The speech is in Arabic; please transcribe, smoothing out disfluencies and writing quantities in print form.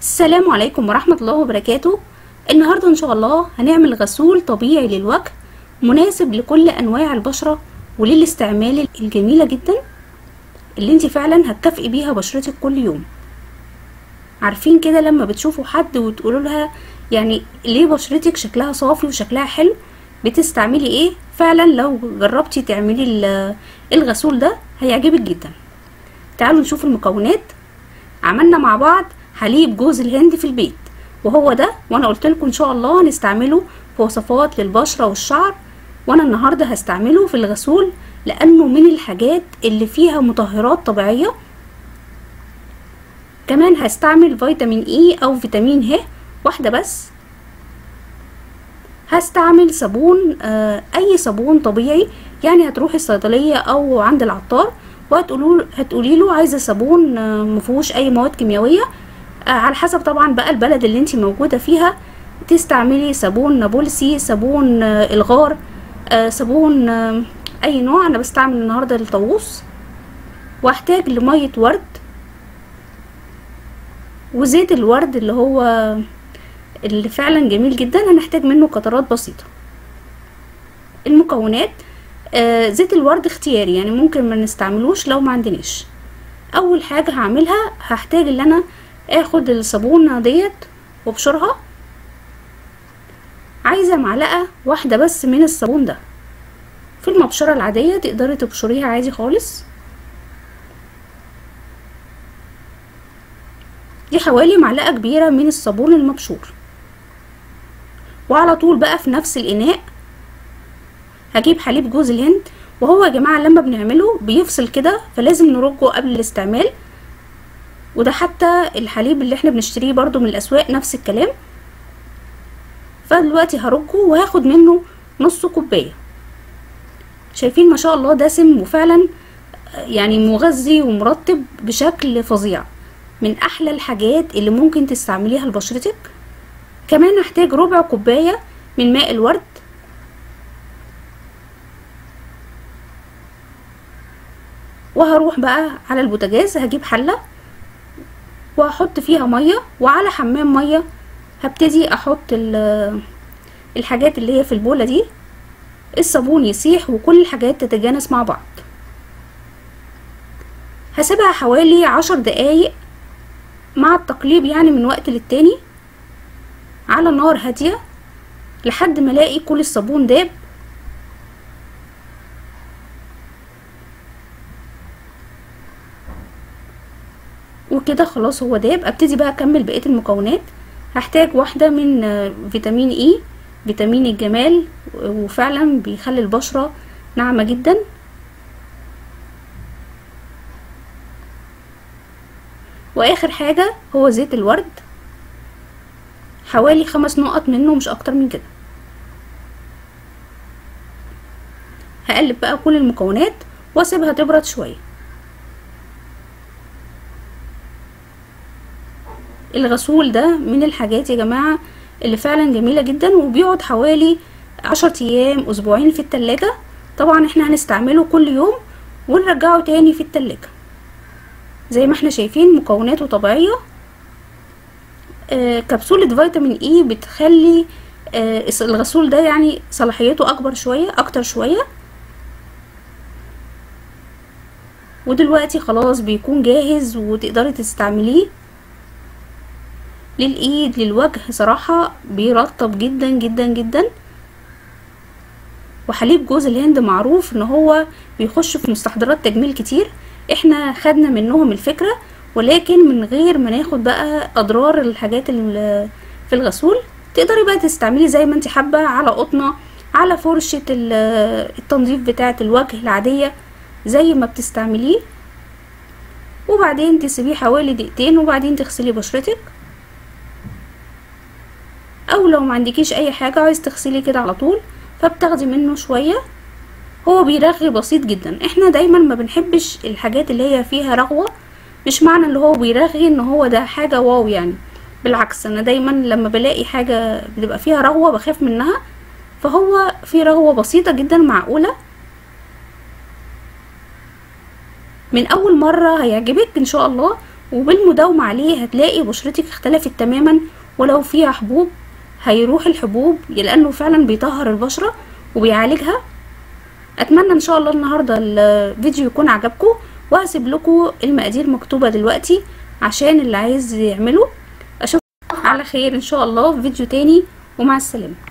السلام عليكم ورحمة الله وبركاته. النهاردة ان شاء الله هنعمل غسول طبيعي للوجه مناسب لكل انواع البشرة وللاستعمال الجميلة جدا اللي انت فعلا هتكافئي بيها بشرتك كل يوم. عارفين كده لما بتشوفوا حد وتقولوا لها يعني ليه بشرتك شكلها صافي وشكلها حلو، بتستعملي ايه؟ فعلا لو جربتي تعملي الغسول ده هيعجبك جدا. تعالوا نشوف المكونات. عملنا مع بعض حليب جوز الهند في البيت وهو ده، وانا قلت لكم ان شاء الله هنستعمله في وصفات للبشره والشعر، وانا النهارده هستعمله في الغسول لانه من الحاجات اللي فيها مطهرات طبيعيه. كمان هستعمل فيتامين اي او فيتامين ه واحده بس. هستعمل صابون، اي صابون طبيعي، يعني هتروحي الصيدليه او عند العطار وهتقولي له عايزه صابون مفيهوش اي مواد كيميائيه، على حسب طبعا بقى البلد اللي انت موجوده فيها. تستعملي صابون نابلسي، صابون الغار، صابون اي نوع. انا بستعمل النهارده الطاووس. واحتاج لميه ورد وزيت الورد اللي هو اللي فعلا جميل جدا، هنحتاج منه قطرات بسيطه. المكونات، زيت الورد اختياري، يعني ممكن ما نستعملوش لو ما عندناش. اول حاجه هعملها هحتاج ان انا اخد الصابونه ديت وابشرها. عايزه معلقه واحده بس من الصابون ده. في المبشره العاديه تقدري تبشريها عادي خالص. دي حوالي معلقه كبيره من الصابون المبشور. وعلى طول بقى في نفس الاناء هجيب حليب جوز الهند، وهو يا جماعه لما بنعمله بيفصل كده فلازم نرجه قبل الاستعمال. وده حتى الحليب اللي احنا بنشتريه برضو من الاسواق نفس الكلام. فدلوقتي هرجه وهاخد منه نص كوبايه. شايفين ما شاء الله دسم وفعلا يعني مغذي ومرطب بشكل فظيع، من احلى الحاجات اللي ممكن تستعمليها لبشرتك. كمان هحتاج ربع كوبايه من ماء الورد. وهروح بقى على البوتاجاز، هجيب حله وهحط فيها ميه، وعلى حمام ميه هبتدي احط الحاجات اللي هي في البوله دي، الصابون يسيح وكل الحاجات تتجانس مع بعض. هسيبها حوالي 10 دقايق مع التقليب، يعني من وقت للتاني على نار هاديه لحد ما الاقي كل الصابون داب. وكده خلاص هو داب. ابتدي بقى اكمل بقيه المكونات. هحتاج واحده من فيتامين اي، فيتامين الجمال، وفعلا بيخلي البشره ناعمه جدا. واخر حاجه هو زيت الورد، حوالي 5 نقط منه مش اكتر من كده. هقلب بقى كل المكونات واسيبها تبرد شويه. الغسول ده من الحاجات يا جماعة اللي فعلا جميلة جدا، وبيقعد حوالي 10 ايام، اسبوعين في التلاجة. طبعا احنا هنستعمله كل يوم ونرجعه تاني في التلاجة. زي ما احنا شايفين مكوناته طبيعية. كبسولة فيتامين اي بتخلي الغسول ده يعني صلاحيته اكبر شوية، اكتر شوية. ودلوقتي خلاص بيكون جاهز وتقدري تستعمليه للايد للوجه. صراحة بيرطب جدا جدا جدا. وحليب جوز الهند معروف ان هو بيخش في مستحضرات تجميل كتير، احنا خدنا منهم الفكرة ولكن من غير ما ناخد بقى اضرار الحاجات اللي في الغسول. تقدري بقى تستعملي زي ما انت حابة، على قطنة، على فرشة التنظيف بتاعة الوجه العادية زي ما بتستعمليه. وبعدين تسيبيه حوالي دقيقتين وبعدين تغسلي بشرتك. او لو ما عندكيش اي حاجه عايز تغسلي كده على طول فبتاخدي منه شويه. هو بيرغي بسيط جدا، احنا دايما ما بنحبش الحاجات اللي هي فيها رغوه. مش معنى اللي هو بيرغي ان هو ده حاجه واو، يعني بالعكس انا دايما لما بلاقي حاجه بتبقى فيها رغوه بخاف منها، فهو في رغوه بسيطه جدا معقوله. من اول مره هيعجبك ان شاء الله، وبالمداومة عليه هتلاقي بشرتك اختلفت تماما، ولو فيها حبوب هيروح الحبوب لانه فعلا بيطهر البشرة وبيعالجها. اتمنى ان شاء الله النهاردة الفيديو يكون عجبكم، وهسيب لكم المقادير مكتوبة دلوقتي عشان اللي عايز يعمله. اشوفكم على خير ان شاء الله في فيديو تاني، ومع السلامة.